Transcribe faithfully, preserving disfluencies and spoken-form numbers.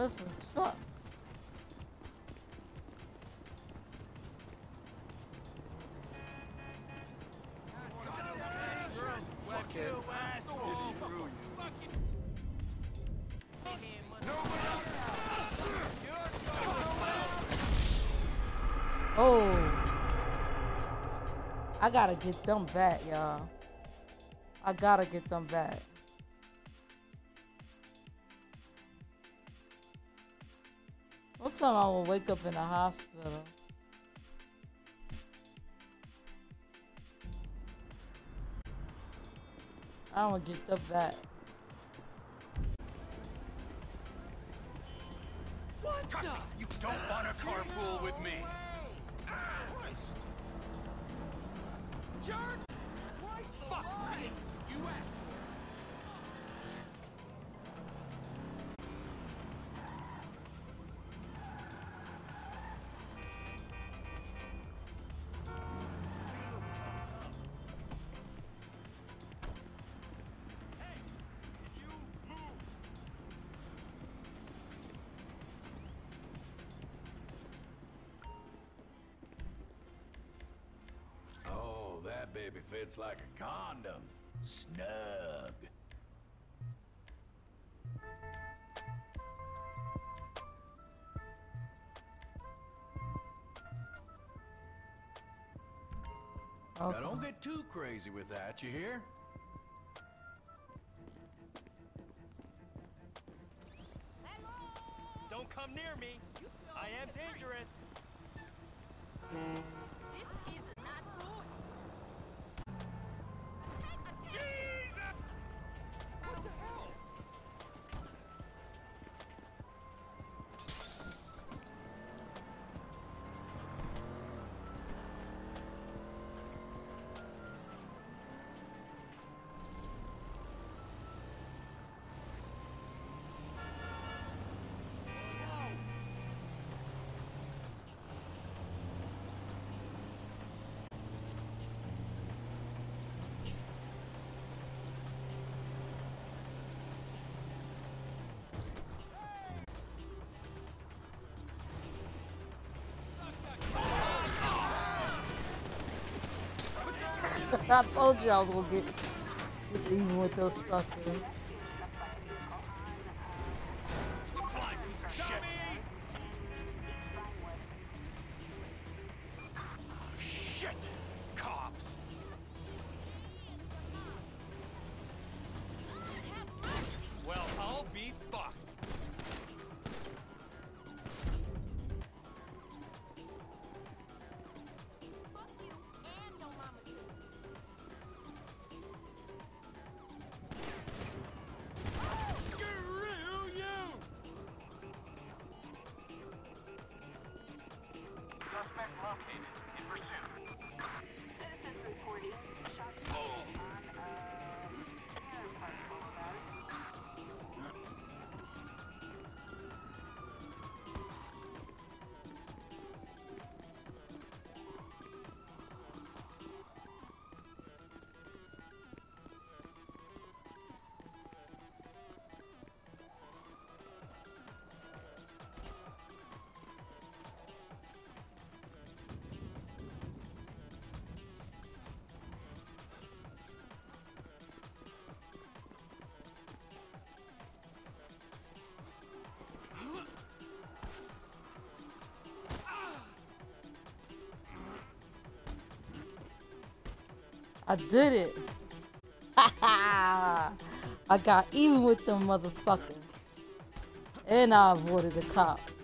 This is fucked. Oh, I gotta get them back, y'all. I gotta get them back. What time I will wake up in the hospital? I don't get them back. What? Trust me, you don't want to carpool with me. Jerk! What the fuck me? You asked for. Hey, you move. Oh. That baby fits like a condom. Snug. Okay. Now don't get too crazy with that, you hear? Hello. Don't come near me. I am dangerous. This is I told you I was gonna get even with those suckers. I did it. I got even with them motherfuckers. And I avoided the cop.